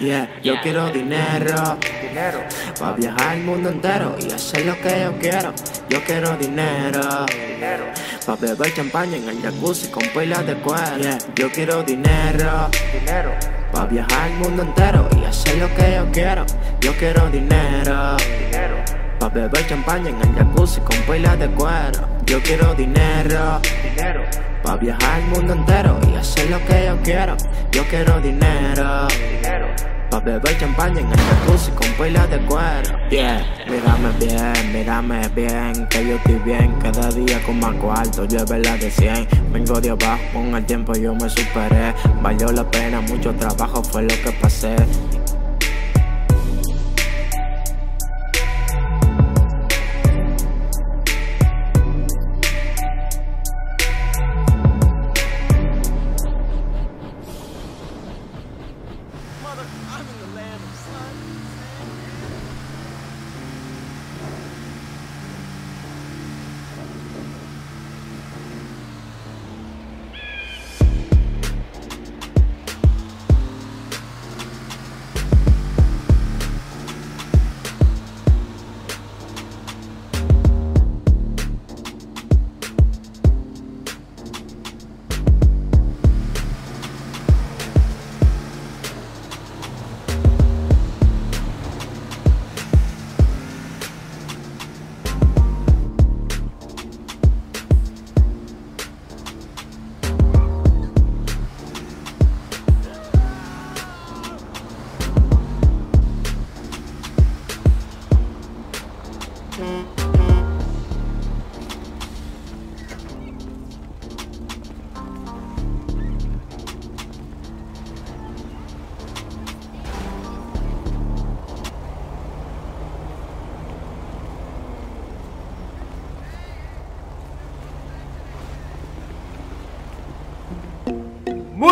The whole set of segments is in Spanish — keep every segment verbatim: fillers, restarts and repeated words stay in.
Yeah, yo yeah. quiero dinero, dinero, para viajar al mundo entero y hacer lo que yo quiero. Yo quiero dinero, dinero, para beber champaña en el jacuzzi con pilas de cuero. Yeah. Yo quiero dinero, dinero, para viajar al mundo entero y hacer lo que yo quiero. Yo quiero dinero, dinero, para beber champaña en el jacuzzi con pilas de cuero. Yo quiero dinero, dinero, para viajar al mundo entero y hacer lo que yo quiero. Yo quiero dinero, dinero, para beber champaña en el jacuzzi con pilas de cuero. Yeah, mírame bien, mírame bien, que yo estoy bien. Cada día con más cuarto, yo es verdad de cien. Vengo de abajo, con el tiempo yo me superé. Valió la pena, mucho trabajo fue lo que pasé.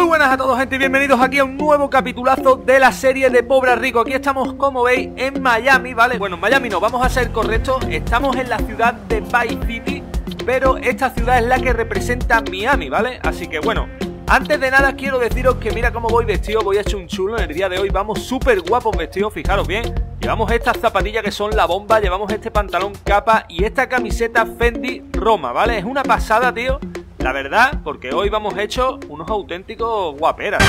Buenas a todos, gente, y bienvenidos aquí a un nuevo capitulazo de la serie de Pobre Rico. Aquí estamos, como veis, en Miami, ¿vale? Bueno, en Miami no, vamos a ser correctos. Estamos en la ciudad de Vice City, pero esta ciudad es la que representa Miami, ¿vale? Así que, bueno, antes de nada quiero deciros que mira cómo voy vestido. Voy hecho un chulo en el día de hoy. Vamos súper guapos vestidos, fijaros bien. Llevamos estas zapatillas que son la bomba. Llevamos este pantalón capa y esta camiseta Fendi Roma, ¿vale? Es una pasada, tío, la verdad, porque hoy vamos hechos unos auténticos guaperas.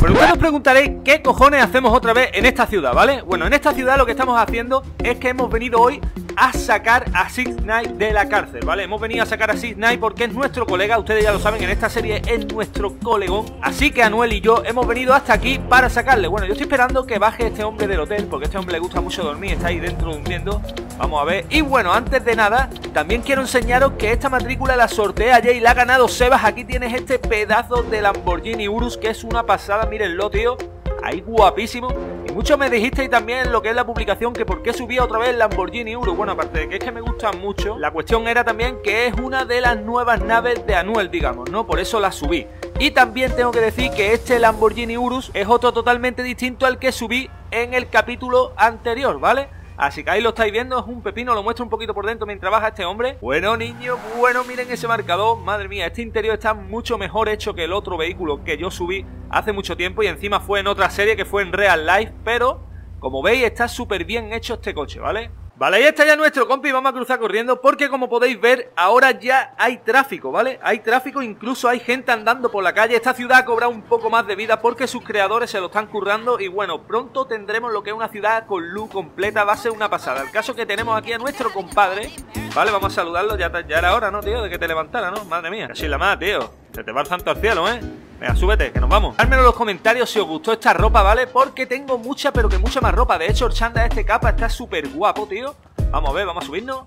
Pero ustedes os preguntaréis qué cojones hacemos otra vez en esta ciudad, ¿vale? Bueno, en esta ciudad lo que estamos haciendo es que hemos venido hoy a sacar a six nine de la cárcel, ¿vale? Hemos venido a sacar a six nine porque es nuestro colega, ustedes ya lo saben, en esta serie es nuestro colegón. Así que Anuel y yo hemos venido hasta aquí para sacarle. Bueno, yo estoy esperando que baje este hombre del hotel porque a este hombre le gusta mucho dormir, está ahí dentro durmiendo. Vamos a ver. Y bueno, antes de nada, también quiero enseñaros que esta matrícula la sorteé ayer y la ha ganado Sebas. Aquí tienes este pedazo de Lamborghini Urus que es una pasada, mírenlo, tío. Ahí guapísimo. Y muchos me dijisteis también lo que es la publicación, que por qué subía otra vez el Lamborghini Urus. Bueno, aparte de que es que me gustan mucho, la cuestión era también que es una de las nuevas naves de Anuel, digamos, ¿no? Por eso la subí. Y también tengo que decir que este Lamborghini Urus es otro totalmente distinto al que subí en el capítulo anterior, ¿vale? Así que ahí lo estáis viendo, es un pepino, lo muestro un poquito por dentro mientras baja este hombre. Bueno, niño, bueno, miren ese marcador, madre mía, este interior está mucho mejor hecho que el otro vehículo que yo subí hace mucho tiempo y encima fue en otra serie que fue en Real Life, pero como veis está súper bien hecho este coche, ¿vale? Vale, ahí está ya nuestro compi, vamos a cruzar corriendo porque como podéis ver ahora ya hay tráfico, ¿vale? Hay tráfico, incluso hay gente andando por la calle. Esta ciudad ha cobrado un poco más de vida porque sus creadores se lo están currando y bueno, pronto tendremos lo que es una ciudad con luz completa, va a ser una pasada. El caso que tenemos aquí a nuestro compadre, ¿vale? Vamos a saludarlo, ya, ya era hora, ¿no, tío? De que te levantara, ¿no? Madre mía, así la más, tío, se te va el santo al cielo, ¿eh? Venga, súbete, que nos vamos. Dejadme en los comentarios si os gustó esta ropa, ¿vale? Porque tengo mucha, pero que mucha más ropa. De hecho, el chanda de este capa está súper guapo, tío. Vamos a ver, vamos a subirnos.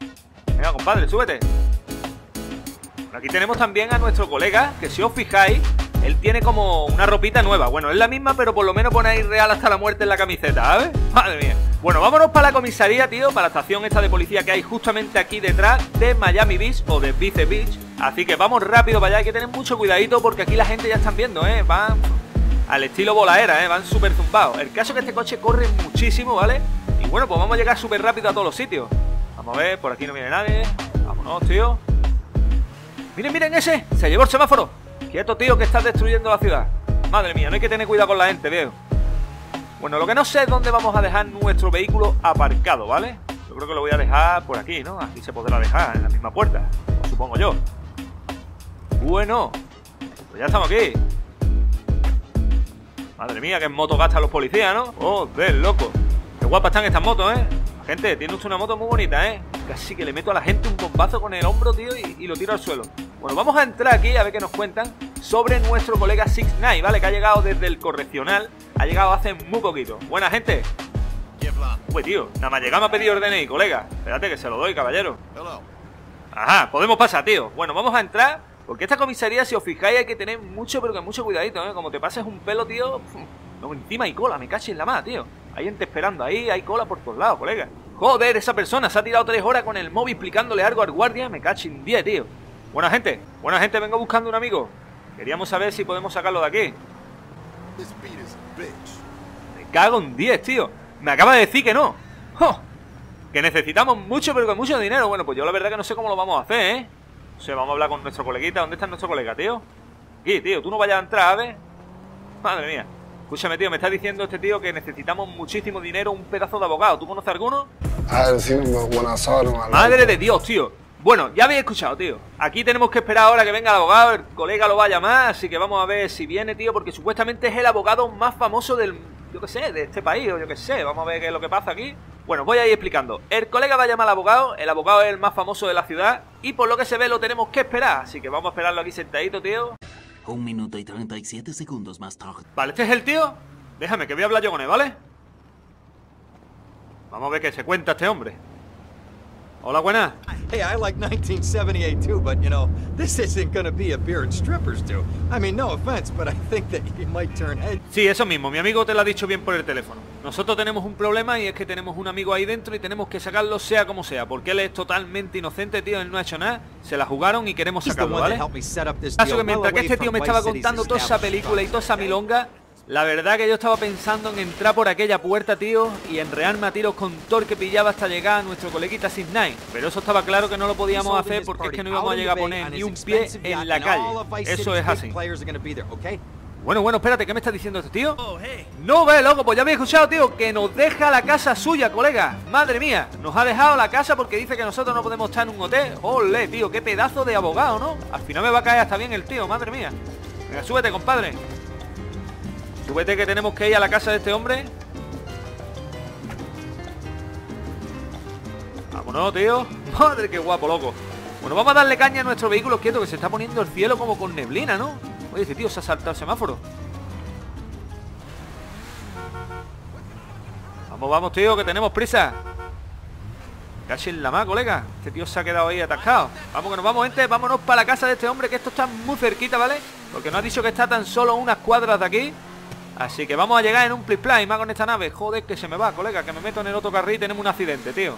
Venga, compadre, súbete. Bueno, aquí tenemos también a nuestro colega, que si os fijáis, él tiene como una ropita nueva. Bueno, es la misma, pero por lo menos pone ahí real hasta la muerte en la camiseta, ¿sabes? Madre mía. Bueno, vámonos para la comisaría, tío, para la estación esta de policía que hay justamente aquí detrás de Miami Beach o de Vice Beach. Así que vamos rápido para allá, hay que tener mucho cuidadito porque aquí la gente ya están viendo, ¿eh? Van al estilo bolaera, ¿eh? Van súper zumbados. El caso es que este coche corre muchísimo, ¿vale? Y bueno, pues vamos a llegar súper rápido a todos los sitios. Vamos a ver, por aquí no viene nadie. Vámonos, tío. Miren, miren ese, se llevó el semáforo. Quieto, tío, que estás destruyendo la ciudad. Madre mía, no hay que tener cuidado con la gente, viejo. Bueno, lo que no sé es dónde vamos a dejar nuestro vehículo aparcado, ¿vale? Yo creo que lo voy a dejar por aquí, ¿no? Aquí se podrá dejar, en la misma puerta, supongo yo. Bueno, pues ya estamos aquí. Madre mía, que en moto gastan los policías, ¿no? ¡Joder, loco! Qué guapas están estas motos, ¿eh? Gente, tiene usted una moto muy bonita, ¿eh? Casi que le meto a la gente un bombazo con el hombro, tío, y, y lo tiro al suelo. Bueno, vamos a entrar aquí a ver qué nos cuentan sobre nuestro colega six nine, ¿vale? Que ha llegado desde el correccional, ha llegado hace muy poquito. Buena, gente. Pues, tío, nada más llegar me ha pedido el D N I, colega. Espérate que se lo doy, caballero. Ajá, podemos pasar, tío. Bueno, vamos a entrar, porque esta comisaría, si os fijáis, hay que tener mucho, pero que mucho cuidadito, ¿eh? Como te pases un pelo, tío... No, encima hay cola, me caché en la mano, tío. Hay gente esperando ahí, hay cola por todos lados, colega. Joder, esa persona se ha tirado tres horas con el móvil explicándole algo al guardia. Me cacho en diez, tío. Buena gente, buena gente, vengo buscando un amigo. Queríamos saber si podemos sacarlo de aquí. Me cago en diez, tío. Me acaba de decir que no. ¡Oh! Que necesitamos mucho, pero con mucho dinero. Bueno, pues yo la verdad que no sé cómo lo vamos a hacer, ¿eh? No sé, vamos a hablar con nuestro coleguita. ¿Dónde está nuestro colega, tío? Aquí, tío, tú no vayas a entrar, ¿sabes? Madre mía. Escúchame, tío, me está diciendo este tío que necesitamos muchísimo dinero, un pedazo de abogado. ¿Tú conoces alguno? Madre de Dios, tío. Bueno, ya habéis escuchado, tío. Aquí tenemos que esperar ahora que venga el abogado, el colega lo va a llamar, así que vamos a ver si viene, tío, porque supuestamente es el abogado más famoso del... yo qué sé, de este país, o yo qué sé. Vamos a ver qué es lo que pasa aquí. Bueno, voy a ir explicando. El colega va a llamar al abogado, el abogado es el más famoso de la ciudad, y por lo que se ve lo tenemos que esperar, así que vamos a esperarlo aquí sentadito, tío. Un minuto y treinta y siete segundos más tarde. Vale, ¿este es el tío? Déjame, que voy a hablar yo con él, ¿vale? Vamos a ver qué se cuenta este hombre. Hola, buenas. Hey, I like nineteen seventy-eight too, but you know, this isn't gonna be a beer and strippers do. I mean, no offense, but I think that you might turn head. Sí, eso mismo, mi amigo te lo ha dicho bien por el teléfono. Nosotros tenemos un problema y es que tenemos un amigo ahí dentro y tenemos que sacarlo sea como sea, porque él es totalmente inocente, tío, él no ha hecho nada, se la jugaron y queremos sacarlo, ¿vale? Caso que mientras que este tío me estaba contando toda esa película y toda esa milonga, la verdad que yo estaba pensando en entrar por aquella puerta, tío, y enrearme a tiros con Thor que pillaba hasta llegar a nuestro coleguita six nine. Pero eso estaba claro que no lo podíamos hacer porque es que no íbamos a llegar a poner ni un pie en la calle. Eso es así. Bueno, bueno, espérate, ¿qué me está diciendo este tío? No ve, loco, pues ya habéis escuchado, tío, que nos deja la casa suya, colega. Madre mía, nos ha dejado la casa porque dice que nosotros no podemos estar en un hotel. Ole, tío, qué pedazo de abogado, ¿no? Al final me va a caer hasta bien el tío, madre mía. Venga, súbete, compadre. Súbete que tenemos que ir a la casa de este hombre. Vámonos, tío. Madre, qué guapo, loco. Bueno, vamos a darle caña a nuestro vehículo quieto, que se está poniendo el cielo como con neblina, ¿no? Oye, ese tío se ha saltado el semáforo. Vamos, vamos, tío, que tenemos prisa. Casi en la más, colega. Este tío se ha quedado ahí atascado. Vamos, que nos vamos, gente. Vámonos para la casa de este hombre, que esto está muy cerquita, ¿vale? Porque nos ha dicho que está tan solo unas cuadras de aquí. Así que vamos a llegar en un plis-plas y más con esta nave. Joder, que se me va, colega, que me meto en el otro carril y tenemos un accidente, tío.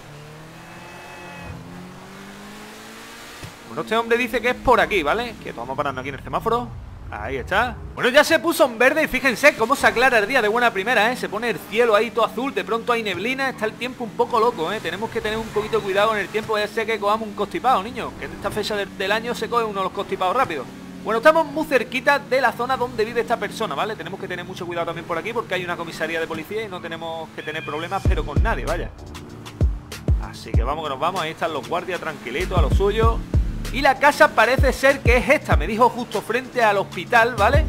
Bueno, este hombre dice que es por aquí, ¿vale? Quieto, vamos parando aquí en el semáforo. Ahí está. Bueno, ya se puso en verde y fíjense cómo se aclara el día de buena primera, ¿eh? Se pone el cielo ahí todo azul, de pronto hay neblina, está el tiempo un poco loco, ¿eh? Tenemos que tener un poquito de cuidado en el tiempo, ya sé que cojamos un constipado, niño, que en esta fecha del, del año se coge uno de los constipados rápido. Bueno, estamos muy cerquita de la zona donde vive esta persona, ¿vale? Tenemos que tener mucho cuidado también por aquí porque hay una comisaría de policía y no tenemos que tener problemas, pero con nadie, vaya. Así que vamos que nos vamos, ahí están los guardias tranquilitos a lo suyo. Y la casa parece ser que es esta, me dijo justo frente al hospital, ¿vale?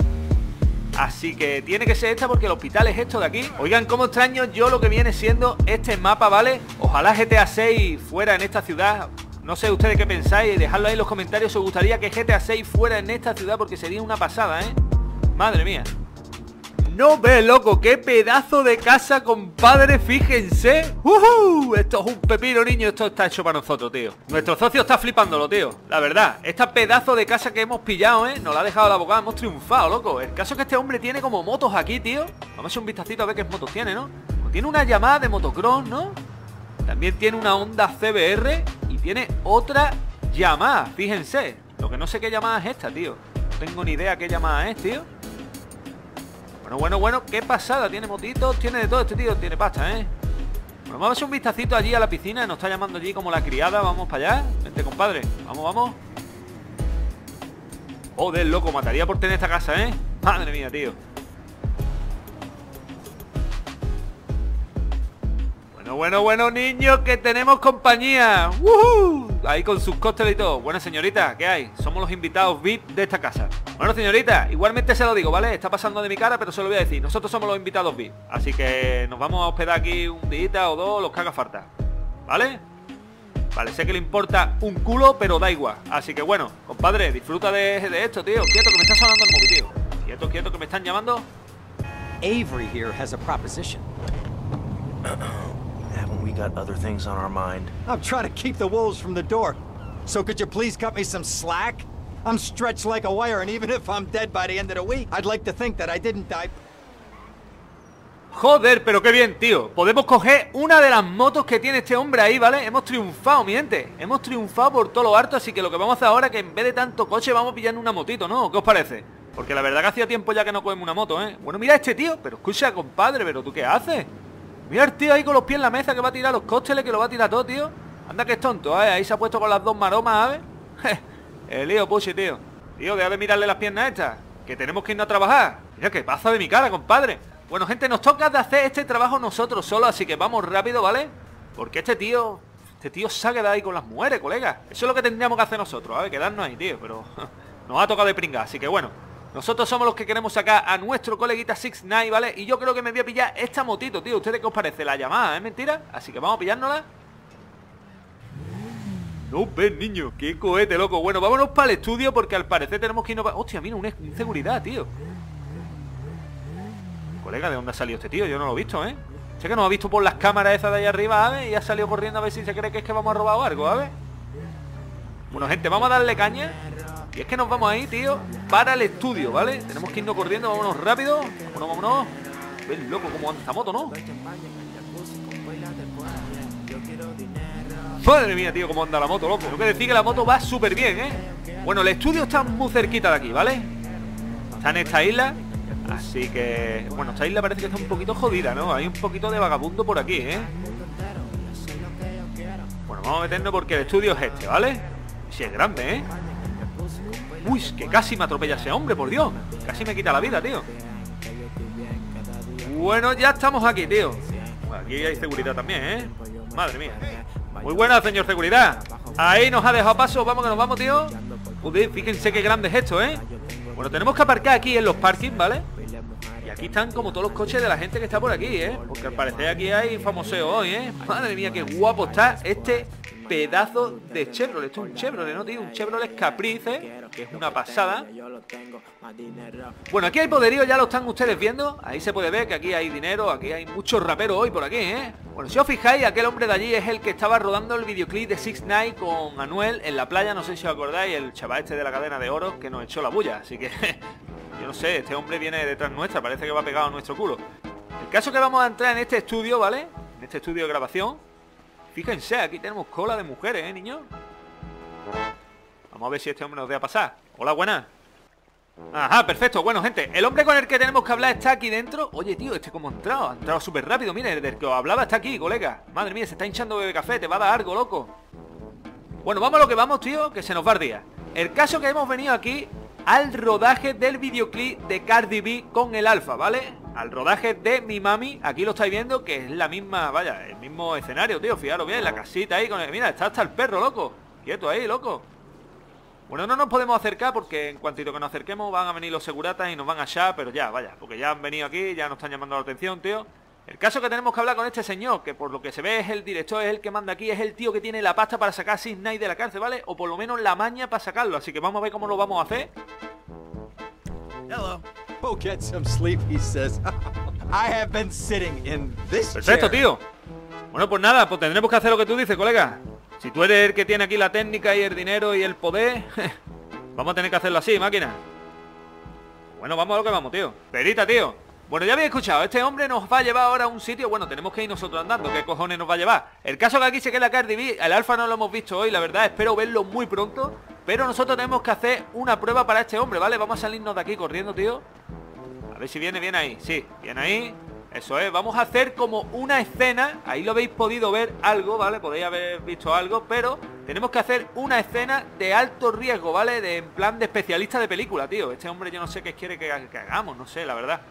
Así que tiene que ser esta porque el hospital es esto de aquí. Oigan, cómo extraño yo lo que viene siendo este mapa, ¿vale? Ojalá G T A seis fuera en esta ciudad. No sé ustedes qué pensáis, dejadlo ahí en los comentarios. Os gustaría que G T A seis fuera en esta ciudad porque sería una pasada, ¿eh? Madre mía. No ve, loco, qué pedazo de casa, compadre, fíjense. ¡Uhú! Esto es un pepino, niño, esto está hecho para nosotros, tío. Nuestro socio está flipándolo, tío, la verdad. Este pedazo de casa que hemos pillado, ¿eh? Nos la ha dejado la abogada, hemos triunfado, loco. El caso es que este hombre tiene como motos aquí, tío. Vamos a echar un vistacito a ver qué motos tiene, ¿no? Tiene una llamada de motocross, ¿no? También tiene una Honda C B R y tiene otra llamada, fíjense. Lo que no sé qué llamada es esta, tío. No tengo ni idea qué llamada es, tío. Bueno, bueno, bueno, qué pasada, tiene motitos, tiene de todo este tío, tiene pasta, ¿eh? Bueno, vamos a hacer un vistacito allí a la piscina, nos está llamando allí como la criada, vamos para allá. Vente, compadre, vamos, vamos. Joder, loco, mataría por tener esta casa, ¿eh? Madre mía, tío. Bueno, bueno, bueno, niños, que tenemos compañía. ¡Woohoo! Ahí con sus cócteles y todo. Bueno, señorita, ¿qué hay? Somos los invitados V I P de esta casa. Bueno, señorita, igualmente se lo digo, ¿vale? Está pasando de mi cara, pero se lo voy a decir. Nosotros somos los invitados V I P. Así que nos vamos a hospedar aquí un día o dos, los que haga falta. ¿Vale? Vale, sé que le importa un culo, pero da igual. Así que bueno, compadre, disfruta de, de esto, tío. Quieto, que me está sonando el móvil, tío. Quieto, quieto, que me están llamando. Avery here has a proposition. Haven't we got other things on our mind? I'm trying to keep the wolves from the door. So could you please cut me some slack? I'm stretched like a wire, and even if I'm dead by the end of the week, I'd like to think that I didn't die. Joder, pero qué bien, tío. Podemos coger una de las motos que tiene este hombre ahí, ¿vale? Hemos triunfado, mi gente. Hemos triunfado por todo lo harto, así que lo que vamos a hacer ahora es que en vez de tanto coche vamos pillando una motito, ¿no? ¿Qué os parece? Porque la verdad que hacía tiempo ya que no cogemos una moto, ¿eh? Bueno, mira este tío. Pero escucha, compadre, ¿pero tú qué haces? Mira el tío ahí con los pies en la mesa que va a tirar los cócteles, que lo va a tirar todo, tío. Anda que es tonto, ¿eh? Ahí se ha puesto con las dos maromas, ¿sabes? El lío, puche, tío. Tío, deja de mirarle las piernas estas, que tenemos que irnos a trabajar. Mira qué pasa de mi cara, compadre. Bueno, gente, nos toca de hacer este trabajo nosotros solos, así que vamos rápido, ¿vale? Porque este tío, este tío se ha quedado ahí con las mujeres, colega. Eso es lo que tendríamos que hacer nosotros, ¿sabes? Quedarnos ahí, tío, pero nos ha tocado de pringar, así que bueno. Nosotros somos los que queremos sacar a nuestro coleguita six nine, ¿vale? Y yo creo que me voy a pillar esta motito, tío. ¿Ustedes qué os parece? La llamada, ¿es mentira? Así que vamos a pillárnosla. No ves, niño. Qué cohete, loco. Bueno, vámonos para el estudio porque al parecer tenemos que irnos para... Hostia, mira, una inseguridad, tío. Colega, ¿de dónde ha salido este tío? Yo no lo he visto, ¿eh? Sé que nos ha visto por las cámaras esas de ahí arriba, ¿sabes? Y ha salido corriendo a ver si se cree que es que vamos a robar o algo, ¿sabes? Bueno, gente, vamos a darle caña. Y es que nos vamos ahí, tío, para el estudio, ¿vale? Tenemos que irnos corriendo, vámonos rápido. Vámonos, vámonos. Ves, loco, cómo anda esta moto, ¿no? Madre mía, tío, cómo anda la moto, loco. Tengo que decir que la moto va súper bien, ¿eh? Bueno, el estudio está muy cerquita de aquí, ¿vale? Está en esta isla. Así que... Bueno, esta isla parece que está un poquito jodida, ¿no? Hay un poquito de vagabundo por aquí, ¿eh? Bueno, vamos a meternos porque el estudio es este, ¿vale? Si es grande, ¿eh? Uy, que casi me atropella ese hombre, por Dios. Casi me quita la vida, tío. Bueno, ya estamos aquí, tío. Bueno, aquí hay seguridad también, ¿eh? Madre mía. Muy buena, señor seguridad. Ahí nos ha dejado paso. Vamos que nos vamos, tío. Joder, fíjense qué grande es esto, ¿eh? Bueno, tenemos que aparcar aquí en los parkings, ¿vale? Y aquí están como todos los coches de la gente que está por aquí, ¿eh? Porque al parecer aquí hay famoseo hoy, ¿eh? Madre mía, qué guapo está este... pedazo de Chevrolet. Esto es un Chevrolet, ¿no, tío? Un Chevrolet Caprice, ¿eh? Que es una pasada. Bueno, aquí hay poderío, ya lo están ustedes viendo. Ahí se puede ver que aquí hay dinero. Aquí hay muchos raperos hoy por aquí, ¿eh? Bueno, si os fijáis, aquel hombre de allí es el que estaba rodando el videoclip de six nine con Anuel en la playa, no sé si os acordáis. El chaval este de la cadena de oro que nos echó la bulla. Así que, yo no sé, este hombre viene detrás nuestra. Parece que va pegado a nuestro culo. El caso es que vamos a entrar en este estudio, ¿vale? En este estudio de grabación. Fíjense, aquí tenemos cola de mujeres, ¿eh, niño? Vamos a ver si este hombre nos deja pasar. Hola, buenas. Ajá, perfecto. Bueno, gente, el hombre con el que tenemos que hablar está aquí dentro. Oye, tío, este como ha entrado. Ha entrado súper rápido. Mira, el del que os hablaba está aquí, colega. Madre mía, se está hinchando bebé café. Te va a dar algo, loco. Bueno, vamos a lo que vamos, tío, que se nos va el día. El caso que hemos venido aquí al rodaje del videoclip de Cardi B con el Alfa, ¿vale? Al rodaje de Mi Mami. Aquí lo estáis viendo, que es la misma, vaya, el mismo escenario, tío. Fijaros bien, la casita ahí con el... Mira, está hasta el perro, loco. Quieto ahí, loco. Bueno, no nos podemos acercar porque en cuantito que nos acerquemos van a venir los seguratas y nos van allá. Pero ya, vaya, porque ya han venido aquí, ya nos están llamando la atención, tío. El caso que tenemos que hablar con este señor, que por lo que se ve es el director, es el que manda aquí, es el tío que tiene la pasta para sacar a six nine de la cárcel, ¿vale? O por lo menos la maña para sacarlo. Así que vamos a ver cómo lo vamos a hacer. Hello. Go get some sleep, he says. I have been sitting in this chair. Perfecto, tío. Bueno, pues nada, pues tendremos que hacer lo que tú dices, colega. Si tú eres el que tiene aquí la técnica y el dinero y el poder, vamos a tener que hacerlo así, máquina. Bueno, vamos a lo que vamos, tío. Perita, tío. Bueno, ya habéis escuchado, este hombre nos va a llevar ahora a un sitio. Bueno, tenemos que ir nosotros andando, ¿qué cojones nos va a llevar? El caso que aquí se queda Cardi B, el Alfa no lo hemos visto hoy, la verdad, espero verlo muy pronto. Pero nosotros tenemos que hacer una prueba para este hombre, ¿vale? Vamos a salirnos de aquí corriendo, tío. A ver si viene, viene ahí, sí, viene ahí. Eso es, vamos a hacer como una escena. Ahí lo habéis podido ver algo, ¿vale? Podéis haber visto algo, pero tenemos que hacer una escena de alto riesgo, ¿vale? De, en plan de especialista de película, tío. Este hombre yo no sé qué quiere que, que hagamos, no sé, la verdad.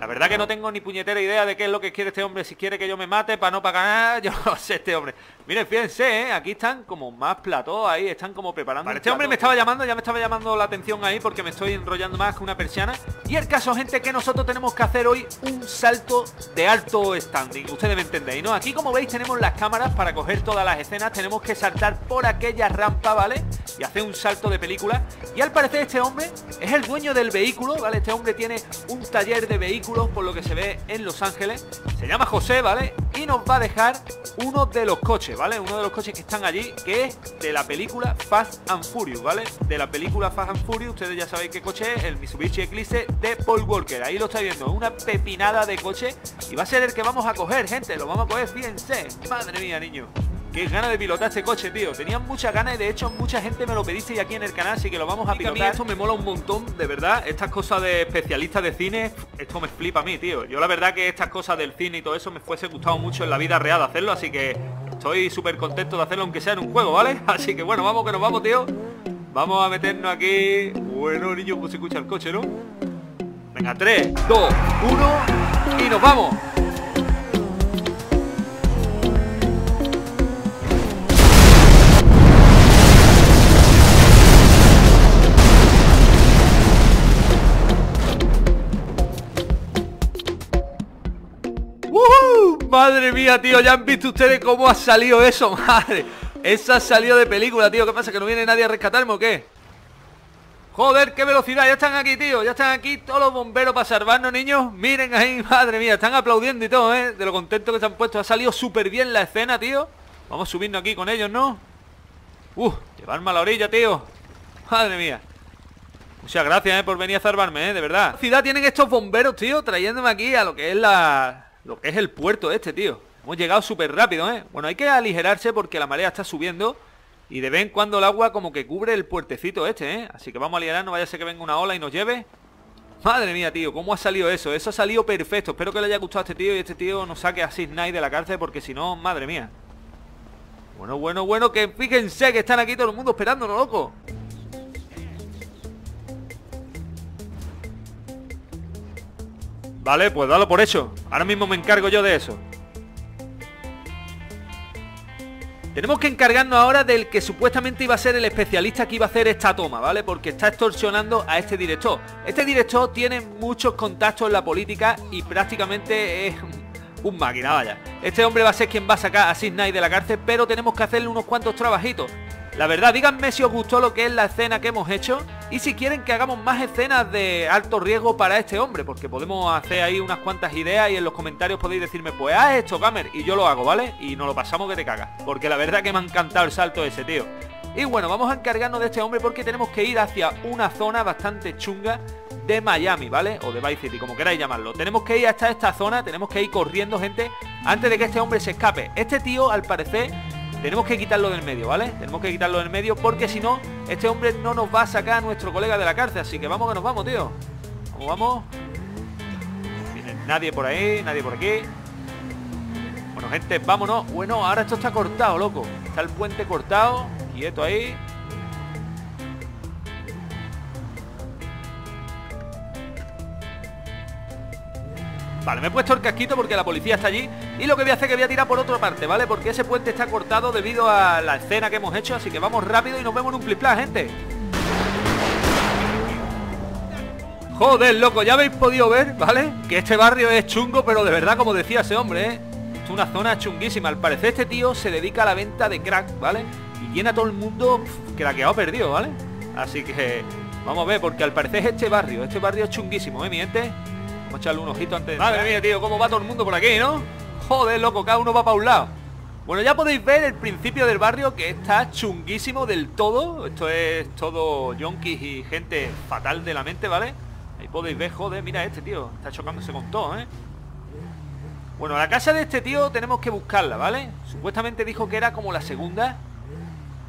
La verdad que no tengo ni puñetera idea de qué es lo que quiere este hombre. Si quiere que yo me mate para no pagar, yo no sé este hombre. Miren, fíjense, ¿eh? Aquí están como más plató, ahí están como preparando. Vale, este hombre me estaba llamando, ya me estaba llamando la atención ahí porque me estoy enrollando más que una persiana. Y el caso, gente, que nosotros tenemos que hacer hoy un salto de alto standing. Ustedes me entendéis, ¿no? Aquí, como veis, tenemos las cámaras para coger todas las escenas. Tenemos que saltar por aquella rampa, ¿vale? Y hacer un salto de película. Y al parecer este hombre es el dueño del vehículo, ¿vale? Este hombre tiene un taller de vehículos, por lo que se ve en Los Ángeles. Se llama José, ¿vale? Y nos va a dejar uno de los coches, ¿vale? Uno de los coches que están allí, que es de la película Fast and Furious, ¿vale? De la película Fast and Furious, ustedes ya sabéis qué coche es, el Mitsubishi Eclipse de Paul Walker. Ahí lo estáis viendo, una pepinada de coche. Y va a ser el que vamos a coger, gente. Lo vamos a coger, fíjense. Madre mía, niño, qué ganas de pilotar este coche, tío. Tenían muchas ganas y de hecho mucha gente me lo pedisteis aquí en el canal, así que lo vamos a pilotar. A mí esto me mola un montón, de verdad. Estas cosas de especialistas de cine, esto me flipa a mí, tío. Yo la verdad que estas cosas del cine y todo eso me fuese gustado mucho en la vida real hacerlo, así que estoy súper contento de hacerlo, aunque sea en un juego, ¿vale? Así que bueno, vamos que nos vamos, tío. Vamos a meternos aquí. Bueno, niño, pues se escucha el coche, ¿no? Venga, tres, dos, uno y nos vamos. Madre mía, tío, ya han visto ustedes cómo ha salido eso, madre. Esa ha salido de película, tío. ¿Qué pasa? ¿Que no viene nadie a rescatarme o qué? Joder, qué velocidad. Ya están aquí, tío. Ya están aquí todos los bomberos para salvarnos, niños. Miren ahí, madre mía. Están aplaudiendo y todo, ¿eh? De lo contento que se han puesto. Ha salido súper bien la escena, tío. Vamos subiendo aquí con ellos, ¿no? Uf, llevarme a la orilla, tío. Madre mía. Muchas gracias, ¿eh? Por venir a salvarme, ¿eh? De verdad. ¿Qué ciudad tienen estos bomberos, tío? Trayéndome aquí a lo que es la... lo que es el puerto este, tío. Hemos llegado súper rápido, ¿eh? Bueno, hay que aligerarse porque la marea está subiendo y de vez en cuando el agua como que cubre el puertecito este, ¿eh? Así que vamos a aligerar, no vaya a ser que venga una ola y nos lleve. Madre mía, tío, ¿cómo ha salido eso? Eso ha salido perfecto. Espero que le haya gustado a este tío y este tío nos saque a seis nine de la cárcel porque si no, madre mía. Bueno, bueno, bueno, que fíjense que están aquí todo el mundo esperándonos, loco. Vale, pues dalo por hecho. Ahora mismo me encargo yo de eso. Tenemos que encargarnos ahora del que supuestamente iba a ser el especialista que iba a hacer esta toma, ¿vale? Porque está extorsionando a este director. Este director tiene muchos contactos en la política y prácticamente es un máquina, vaya. Este hombre va a ser quien va a sacar a seis nine de la cárcel, pero tenemos que hacerle unos cuantos trabajitos. La verdad, díganme si os gustó lo que es la escena que hemos hecho y si quieren que hagamos más escenas de alto riesgo para este hombre, porque podemos hacer ahí unas cuantas ideas y en los comentarios podéis decirme, pues haz esto, gamer, y yo lo hago, ¿vale? Y nos lo pasamos que te cagas, porque la verdad que me ha encantado el salto ese, tío. Y bueno, vamos a encargarnos de este hombre porque tenemos que ir hacia una zona bastante chunga de Miami, ¿vale? O de Vice City, como queráis llamarlo. Tenemos que ir hasta esta zona, tenemos que ir corriendo, gente, antes de que este hombre se escape. Este tío, al parecer... tenemos que quitarlo del medio, ¿vale? Tenemos que quitarlo del medio porque si no, este hombre no nos va a sacar a nuestro colega de la cárcel. Así que vamos que nos vamos, tío. Vamos, vamos. Viene nadie por ahí, nadie por aquí. Bueno, gente, vámonos. Bueno, ahora esto está cortado, loco. Está el puente cortado. Quieto ahí. Vale, me he puesto el casquito porque la policía está allí. Y lo que voy a hacer es que voy a tirar por otra parte, ¿vale? Porque ese puente está cortado debido a la escena que hemos hecho. Así que vamos rápido y nos vemos en un pliplán, gente. Joder, loco, ya habéis podido ver, ¿vale? Que este barrio es chungo, pero de verdad, como decía ese hombre, ¿eh? Es una zona chunguísima. Al parecer este tío se dedica a la venta de crack, ¿vale? Y tiene a todo el mundo craqueado perdido, ¿vale? Así que vamos a ver, porque al parecer es este barrio. Este barrio es chunguísimo, ¿eh, mi gente? Vamos a echarle un ojito antes de... Madre mía, tío, cómo va todo el mundo por aquí, ¿no? Joder, loco, cada uno va para un lado. Bueno, ya podéis ver el principio del barrio que está chunguísimo del todo. Esto es todo yonkis y gente fatal de la mente, ¿vale? Ahí podéis ver, joder, mira este, tío. Está chocándose con todo, ¿eh? Bueno, la casa de este tío tenemos que buscarla, ¿vale? Supuestamente dijo que era como la segunda.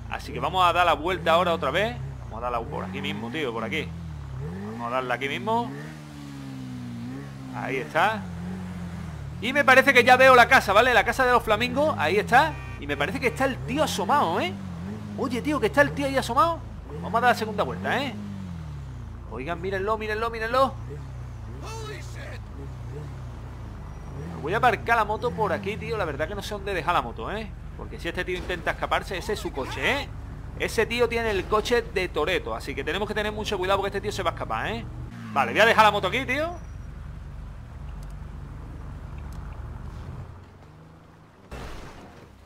Así que vamos a dar la vuelta ahora otra vez. Vamos a darla por aquí mismo, tío, por aquí. Vamos a darla aquí mismo. Ahí está. Y me parece que ya veo la casa, ¿vale? La casa de los flamingos, ahí está. Y me parece que está el tío asomado, ¿eh? Oye, tío, que está el tío ahí asomado. Vamos a dar la segunda vuelta, ¿eh? Oigan, mírenlo, mírenlo, mírenlo. Voy a aparcar la moto por aquí, tío. La verdad que no sé dónde dejar la moto, ¿eh? Porque si este tío intenta escaparse, ese es su coche, ¿eh? Ese tío tiene el coche de Toretto. Así que tenemos que tener mucho cuidado porque este tío se va a escapar, ¿eh? Vale, voy a dejar la moto aquí, tío.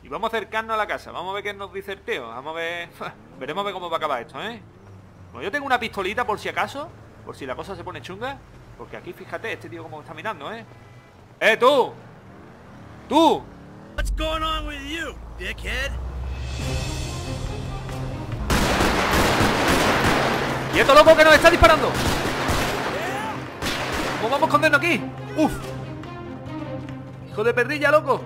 Y vamos a acercarnos a la casa. Vamos a ver qué nos dice el tío. Vamos a ver... Veremos a ver cómo va a acabar esto, ¿eh? Bueno, yo tengo una pistolita por si acaso. Por si la cosa se pone chunga. Porque aquí, fíjate, este tío como está mirando, ¿eh? ¡Eh, tú! ¡Tú! What's going on with you, dickhead? ¡Y esto loco que nos está disparando! ¿Cómo vamos a escondernos aquí? ¡Uf! ¡Hijo de perrilla, loco!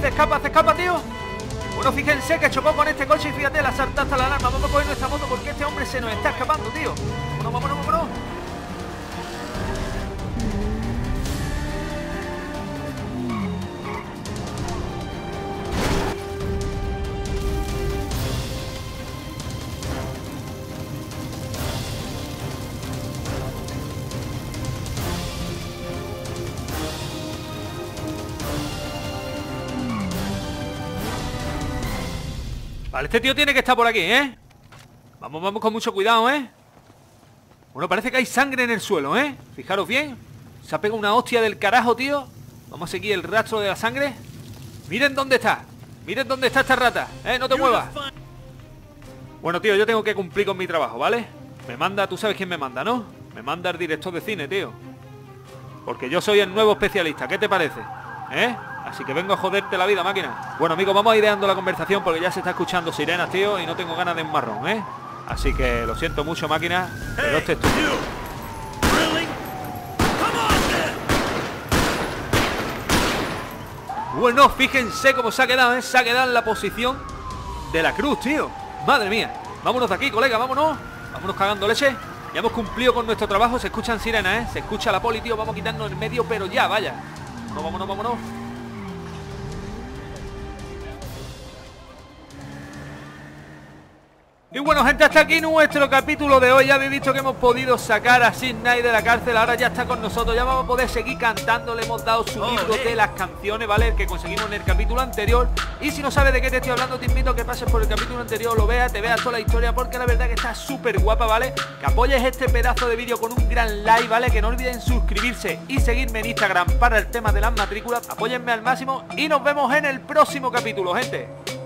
Se escapa, se escapa, tío. Bueno, fíjense que chocó con este coche y fíjate, la salta hasta la alarma. Vamos a coger nuestra moto porque este hombre se nos está escapando, tío. Bueno, vámonos, vámonos. Vale, este tío tiene que estar por aquí, ¿eh? Vamos, vamos con mucho cuidado, ¿eh? Bueno, parece que hay sangre en el suelo, ¿eh? Fijaros bien. Se ha pegado una hostia del carajo, tío. Vamos a seguir el rastro de la sangre. Miren dónde está. Miren dónde está esta rata, ¿eh? No te muevas. Bueno, tío, yo tengo que cumplir con mi trabajo, ¿vale? Me manda... Tú sabes quién me manda, ¿no? Me manda el director de cine, tío. Porque yo soy el nuevo especialista. ¿Qué te parece? ¿Eh? Así que vengo a joderte la vida, máquina. Bueno, amigos, vamos a ir dejando la conversación porque ya se está escuchando sirenas, tío, y no tengo ganas de un marrón, ¿eh? Así que lo siento mucho, máquina, pero este es tu... Bueno, fíjense cómo se ha quedado, ¿eh? Se ha quedado en la posición de la cruz, tío. Madre mía. Vámonos de aquí, colega, vámonos. Vámonos cagando leche. Ya hemos cumplido con nuestro trabajo. Se escuchan sirenas, ¿eh? Se escucha la poli, tío. Vamos a quitarnos en medio, pero ya, vaya. No, vámonos, vámonos. Y bueno, gente, hasta aquí nuestro capítulo de hoy. Ya habéis visto que hemos podido sacar a seis nine de la cárcel. Ahora ya está con nosotros. Ya vamos a poder seguir cantando. Le hemos dado su libro de las canciones, ¿vale? El que conseguimos en el capítulo anterior. Y si no sabes de qué te estoy hablando, te invito a que pases por el capítulo anterior, lo veas, te veas toda la historia, porque la verdad es que está súper guapa, ¿vale? Que apoyes este pedazo de vídeo con un gran like, ¿vale? Que no olviden suscribirse y seguirme en Instagram para el tema de las matrículas. Apóyenme al máximo y nos vemos en el próximo capítulo, gente.